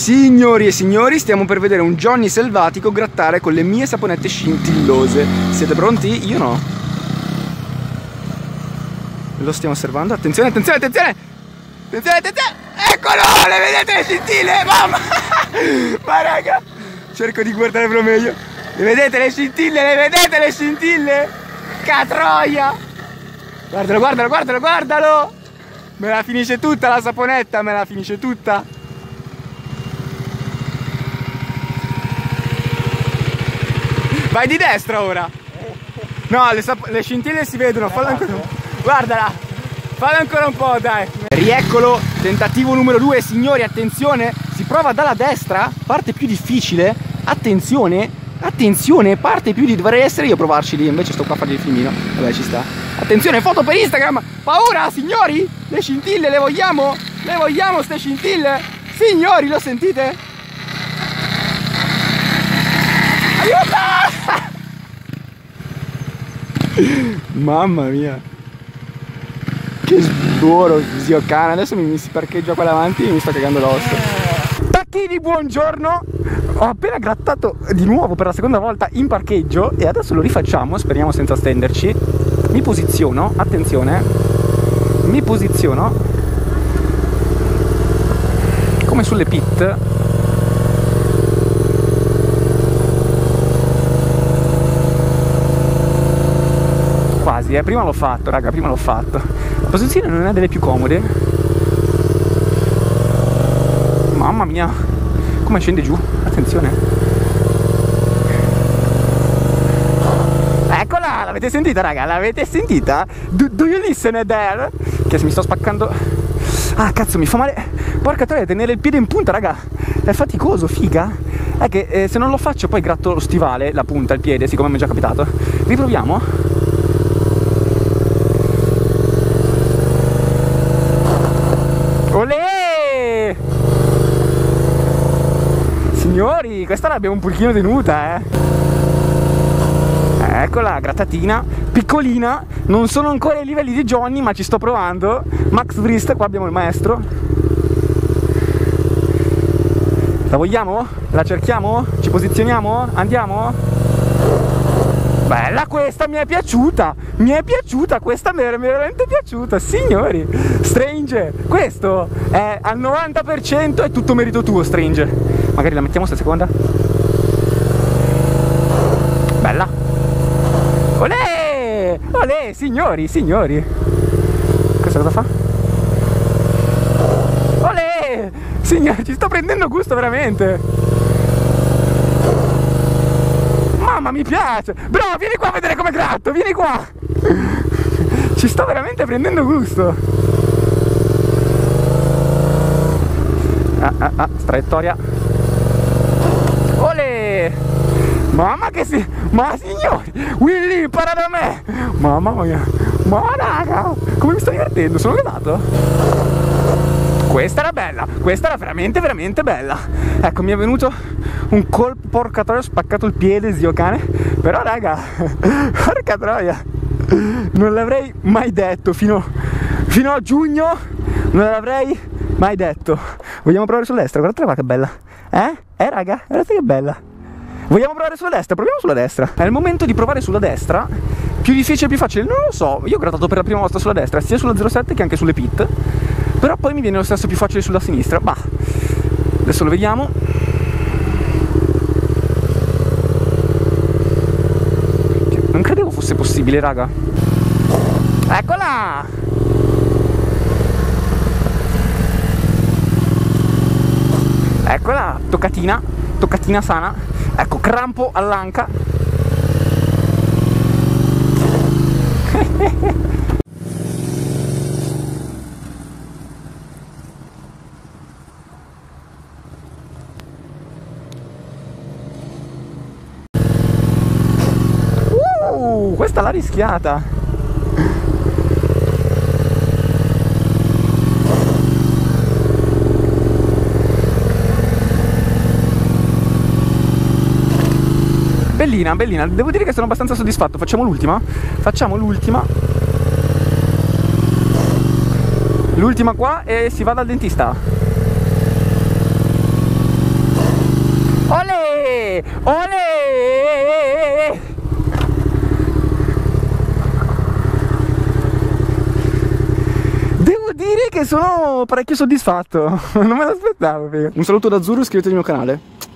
Signori e signori, stiamo per vedere un Johnny Selvatico grattare con le mie saponette scintillose. Siete pronti? Io no. Lo stiamo osservando. Attenzione, attenzione, attenzione! Attenzione, attenzione! Eccolo! Le vedete le scintille? Mamma! Ma raga! Cerco di guardarvelo meglio. Le vedete le scintille? Le vedete le scintille? Catroia! Guardalo, guardalo, guardalo, guardalo! Me la finisce tutta la saponetta, me la finisce tutta. Vai di destra ora. No, le scintille si vedono, fallo ancora un po'. Guardala, fallo ancora un po', dai. Rieccolo, tentativo numero 2, signori, attenzione. Si prova dalla destra, parte più difficile. Attenzione, attenzione, parte più difficile. Dovrei essere io a provarci lì, invece sto qua a fargli il filmino. Vabbè, ci sta. Attenzione, foto per Instagram. Paura, signori, le scintille le vogliamo? Le vogliamo ste scintille? Signori, lo sentite? Aiuto! Mamma mia, che sboro, zio cane. Adesso mi si parcheggia qua davanti e mi sta cagando l'osso. Tacchini, buongiorno. Ho appena grattato di nuovo per la seconda volta in parcheggio e adesso lo rifacciamo, speriamo senza stenderci. Mi posiziono, attenzione, mi posiziono come sulle pit. Quasi, prima l'ho fatto, raga, prima l'ho fatto. La posizione non è delle più comode. Mamma mia, come scende giù, attenzione. Eccola, l'avete sentita, raga, l'avete sentita? Do you listen there? Che se mi sto spaccando. Ah, cazzo, mi fa male. Porca troia, tenere il piede in punta, raga, è faticoso, figa. È che se non lo faccio poi gratto lo stivale, la punta, il piede, siccome mi è già capitato. Riproviamo? Olè! Signori, questa l'abbiamo un pochino tenuta, Eccola, grattatina, piccolina, non sono ancora ai livelli di Johnny ma ci sto provando. Max Wrist, qua abbiamo il maestro. La vogliamo? La cerchiamo? Ci posizioniamo? Andiamo? Bella questa, mi è piaciuta questa, mi è veramente piaciuta, signori. Strange, questo è al 90% è tutto merito tuo, Strange. Magari la mettiamo sta seconda? Bella. Olè! Olè, signori, signori! Questa cosa fa? Olè! Signori, ci sto prendendo gusto veramente! Mamma, mi piace! Bro, vieni qua a vedere come gratto, vieni qua! Ci sto veramente prendendo gusto! Traiettoria! Olè! Mamma che si... Ma signori! Willy, impara da me! Mamma mia! Ma raga! Come mi sto divertendo? Sono grattato? Questa era bella! Questa era veramente, veramente bella! Ecco, mi è venuto un colpo, porca troia, ho spaccato il piede, zio cane! Però raga, porca troia! Non l'avrei mai detto fino a giugno! Non l'avrei mai detto! Vogliamo provare sulla destra? Guardate qua che bella! Raga? Guardate che bella! Vogliamo provare sulla destra? Proviamo sulla destra. È il momento di provare sulla destra. Più difficile, più facile, non lo so. Io ho grattato per la prima volta sulla destra, sia sulla 07 che anche sulle pit. Però poi mi viene lo stesso più facile sulla sinistra. Bah, adesso lo vediamo. Non credevo fosse possibile, raga. Eccola! Eccola, toccatina. Toccatina sana. Ecco, crampo all'anca. Questa l'ha rischiata. Bellina, bellina, devo dire che sono abbastanza soddisfatto. Facciamo l'ultima? Facciamo l'ultima. L'ultima qua e si va dal dentista. Olè! Olè! Devo dire che sono parecchio soddisfatto, non me l'aspettavo. Un saluto da Azzurro, iscrivetevi al mio canale.